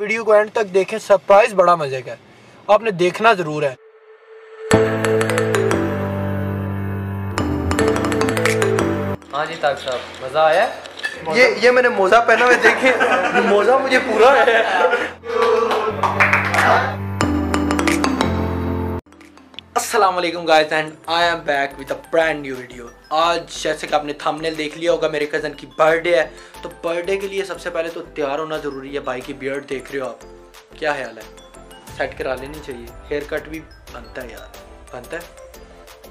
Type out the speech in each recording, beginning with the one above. Video को and तक देखें, सरप्राइज बड़ा मजे का है, आपने देखना जरूर है। हाँ जी ताक साहब, मजा आया? ये मैंने मोजा पहना हुआ, देखे मोजा मुझे पूरा है। अस्सलामुअलैकुम guys and I am back with a brand new video. आज जैसे कि आपने थंबनेल देख लिया होगा, मेरे कज़न की बर्थडे है, तो बर्थडे के लिए सबसे पहले तो तैयार होना ज़रूरी है। भाई की बियर्ड देख रहे हो आप, क्या ख्याल है? सेट करा लेनी चाहिए, हेयर कट भी बनता है यार, बनता है।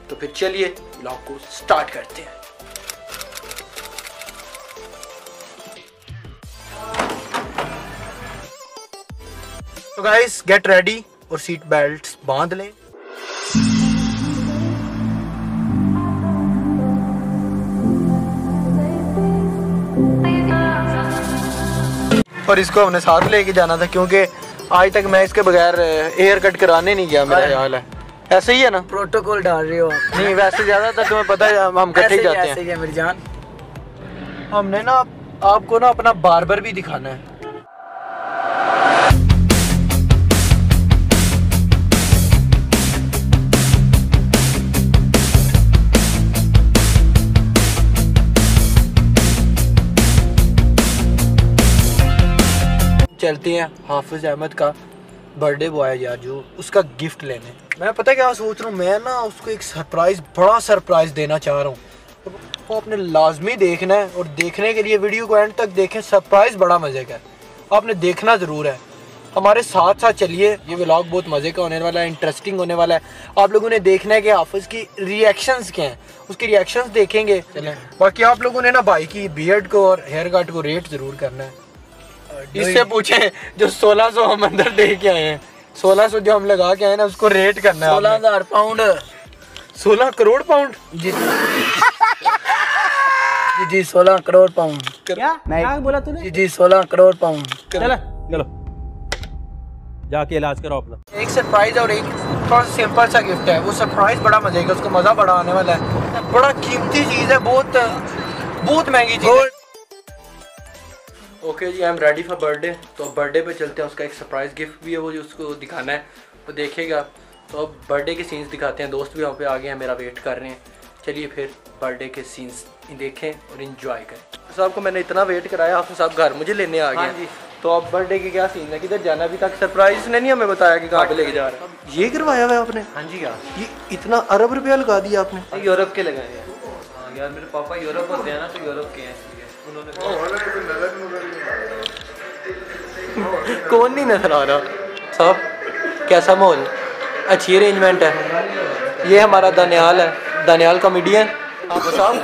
तो फिर चलिए व्लॉग को स्टार्ट करते हैं। तो गाइस गेट रेडी और सीट बेल्ट्स बांध लें। और इसको हमने साथ लेके जाना था क्योंकि आज तक मैं इसके बगैर हेयर कट कराने नहीं गया। मेरा ख्याल है ऐसे ही है ना, प्रोटोकॉल डाल रहे हो आप? नहीं वैसे ज्यादातर तुम्हें पता है हम कटे जाते हैं है मेरी जान। हमने ना आपको ना अपना बार्बर भी दिखाना है। चलते हैं हाफिज अहमद का बर्थडे बॉय है यार, जो उसका गिफ्ट लेने। मैं पता क्या सोच रहा हूँ, मैं ना उसको एक सरप्राइज़, बड़ा सरप्राइज़ देना चाह रहा हूँ। तो आपने लाजमी देखना है और देखने के लिए वीडियो को एंड तक देखें, सरप्राइज़ बड़ा मज़े का है, आपने देखना ज़रूर है। हमारे साथ साथ चलिए, ये व्लॉग बहुत मज़े का होने वाला है, इंटरेस्टिंग होने वाला है। आप लोगों ने देखना है कि हाफिज़ की रिएक्शंस क्या हैं, उसके रिएक्शंस देखेंगे। बाकी आप लोगों ने ना भाई की बियर्ड को और हेयर कट को रेट ज़रूर करना है। इससे पूछें जो 1600 हम अंदर दे के आए हैं, 1600 जो हम लगा के आए ना, उसको रेट करना है। 16,000 पाउंड, 16 करोड़ पाउंड। जी जी 16 करोड़ पाउंड। क्या मैं बोला तूने? जी जी 16 करोड़ पाउंड। चलो जाके इलाज कराओ अपना। एक सरप्राइज और एक थोड़ा सिंपल सा गिफ्ट है। वो सरप्राइज बड़ा मजे का, उसको मजा बड़ा आने वाला है। बड़ा कीमती चीज है, बहुत बहुत महंगी चीज। ओके जी, I am ready for birthday. तो अब बर्थडे पे चलते हैं, उसका एक सरप्राइज़ गिफ्ट भी है, वो जो उसको दिखाना है वो देखिएगा। तो अब बर्थडे के सीन्स दिखाते हैं, दोस्त भी वहाँ पे आ गए हैं, मेरा वेट कर रहे हैं। चलिए फिर बर्थडे के सीन्स देखें और इन्जॉय करें। साहब को मैंने इतना वेट कराया, आप साहब घर मुझे लेने आ गए जी। तो अब बर्थडे के क्या सीन है, किधर जाना? अभी तक सरप्राइज़ ने नहीं हमें बताया कि कहाँ पे लेके जा रहे हैं। ये करवाया हुआ है आपने? हाँ जी यार। ये इतना अरब रुपया लगा दिया आपने? यूरोप के लगाए यार, मेरे पापा यूरोप होते हैं ना, तो यूरोप के हैं। कौन नहीं नजर आ रहा साहब? कैसा माहौल, अच्छी अरेंजमेंट है। ये हमारा दानियाल है, दानियाल कॉमेडियन। आप साहब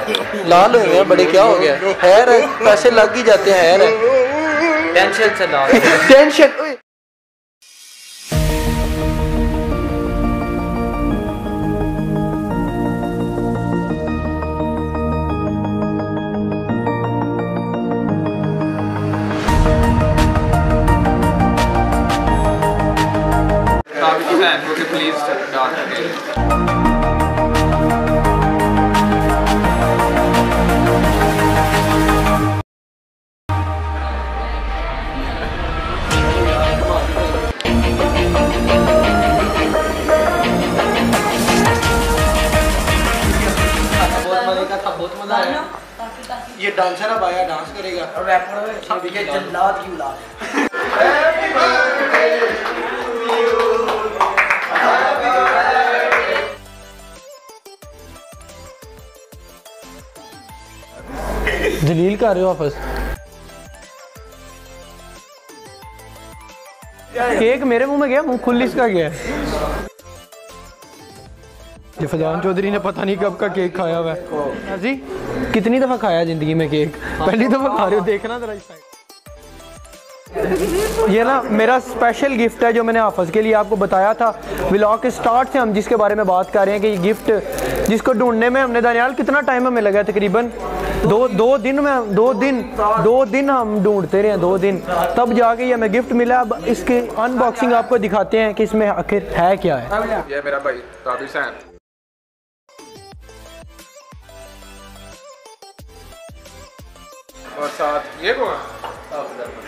लाल हो गए बड़े, क्या हो गया? हैर है, पैसे लग ही जाते हैं, हैर है। टेंशन से ना टेंशन। ये डांसर अब आया, डांस करेगा और रैपर है, जल्लाद की औलाद है। जलील कर रहे हो वापस। केक मेरे मुंह में गया, मुंह खुल इसका गया। ये फैजान चौधरी ने पता नहीं कब का केक खाया हुआ है जी। कितनी दफा खाया जिंदगी में केक? पहली दफा खा रहे हो, देखना जरा इस साइड। ये ना मेरा स्पेशल गिफ्ट है जो मैंने हाफिज के लिए आपको बताया था व्लॉग के स्टार्ट से, हम जिसके बारे में बात कर रहे हैं कि ये गिफ्ट जिसको ढूंढने में हमने दानियाल कितना टाइम हमें लगा, तकरीबन दो दिन हम ढूंढते रहे हैं, 2 दिन, तब जाके ये हमें गिफ्ट मिला। अब इसके अनबॉक्सिंग आपको दिखाते हैं कि इसमें आखिर है क्या है। ये मेरा भाई ताबिश अहमद, और साथ ये कौन?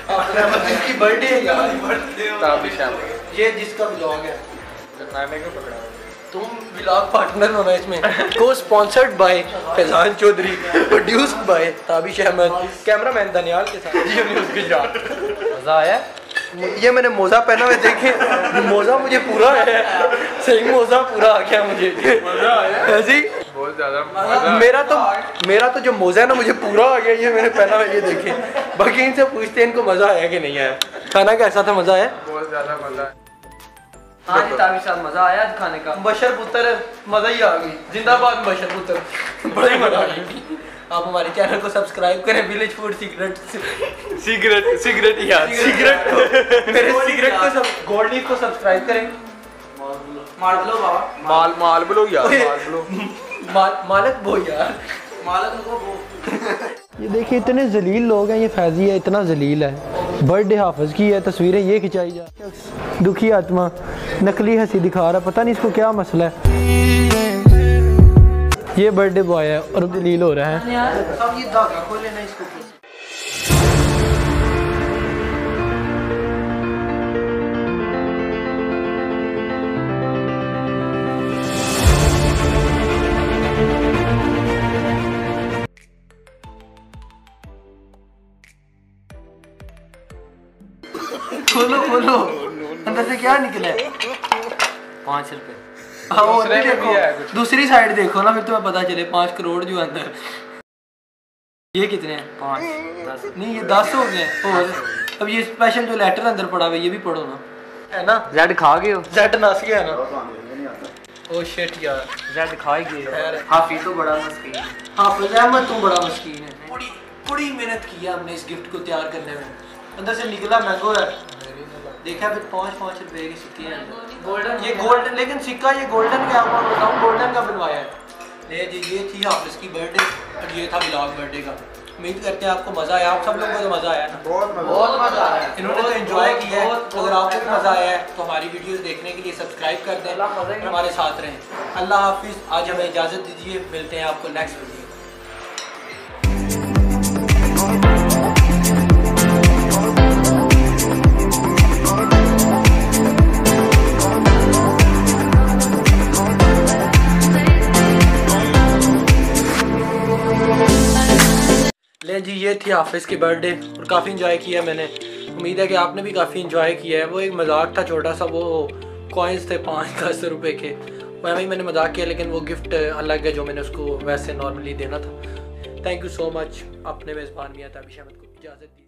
इसकी बर्थडे है यार, ताबिश अहमद, ये जिसका व्लॉग है। गाने को पकड़ा तुम, व्लॉग पार्टनर होना इसमें। को sponsored by Faizan Chaudhary, produced by Tabish Ahmad, cameraman Daniyal के साथ। जी हमने उसके साथ मज़ा आया। ये मैंने मोजा पहना हुआ, देखे मोजा मुझे पूरा है, सही मोजा पूरा आ गया मुझे, मजा आया जी बहुत ज्यादा। मेरा तो जो मोजा है ना मुझे पूरा आ गया, ये मैंने पहना हुआ, ये देखे। बाकी इनसे पूछते हैं इनको मजा आया कि नहीं आया। खाना कैसा था? मजा आया, बहुत ज्यादा मजा आया। हाँ जी ताबिश, मजा आया खाने का। बशर पुत्र मजा ही आ गई, जिंदाबाद बशर पुत्र, बड़ी मजा आ गई। आप हमारे चैनल को सब्सक्राइब करें, विलेज फूड सीक्रेट को गोल्ड लीफ को सब्सक्राइब करें। ये देखिए इतने जलील लोग हैं, ये फैजी है इतना जलील है। बर्थडे हाफिज की है, तस्वीरें ये खिंचाई जा। दुखी आत्मा नकली हंसी दिखा रहा, पता नहीं इसको क्या मसला है। ये बर्थडे बॉय है और दलील हो रहा है। सब ये धागा खोल लेना इसको। खोलो खोलो, अंदर से क्या निकला है? 5 रुपए। हाँ वो देखो, दूसरी साइड देखो ना, फिर तुम्हें पता चले। 5 करोड़ जो अंदर। ये कितने हैं? 5 10 नहीं, ये 10 हो गए। अब ये स्पेशल जो लेटर अंदर पड़ा हुआ, ये भी पढ़ो ना, है ना। Z खा गए हो, Z नस गया ना। ओ शिट यार, Z खा ही गए यार। हाफिज तो बड़ा मस्कीन है, हाफिज अहमद तुम बड़ा मस्कीन है। बड़ी बड़ी मेहनत की है हमने इस गिफ्ट को तैयार करने में। अंदर से निकला मैंगो है, देखा फिर 5-5 रुपए के सिक्के हैं। गोल्डन, ये गोल्डन, लेकिन सिक्का ये गोल्डन का, आपको बताऊँ गोल्डन का बनवाया है। ले जी, ये थी हाफिज की बर्थडे और ये था व्लॉग बर्थडे का। उम्मीद करते हैं आपको मज़ा आया। आप सब लोगों को तो मज़ा आया ना? बहुत मज़ा आया, इन्होंने तो इन्जॉय किया है। अगर आपको भी मज़ा आया है तो हमारी वीडियोज़ देखने के लिए सब्सक्राइब कर दें, हमारे साथ रहें। अल्लाह हाफिज़, आज हमें इजाज़त दीजिए, मिलते हैं आपको नेक्स्ट वीडियो। जी ये थी हाफिज़ की बर्थडे और काफ़ी इन्जॉय किया मैंने। उम्मीद है कि आपने भी काफ़ी इन्जॉय किया है। वो एक मजाक था छोटा सा, वो कॉइन्स थे 5-10 रुपए के, वह भी मैंने मजाक किया। लेकिन वो गिफ्ट अलग है जो मैंने उसको वैसे नॉर्मली देना था। थैंक यू सो मच, अपने मेज़बान मियां ताबिश अहमद को इजाज़त दी।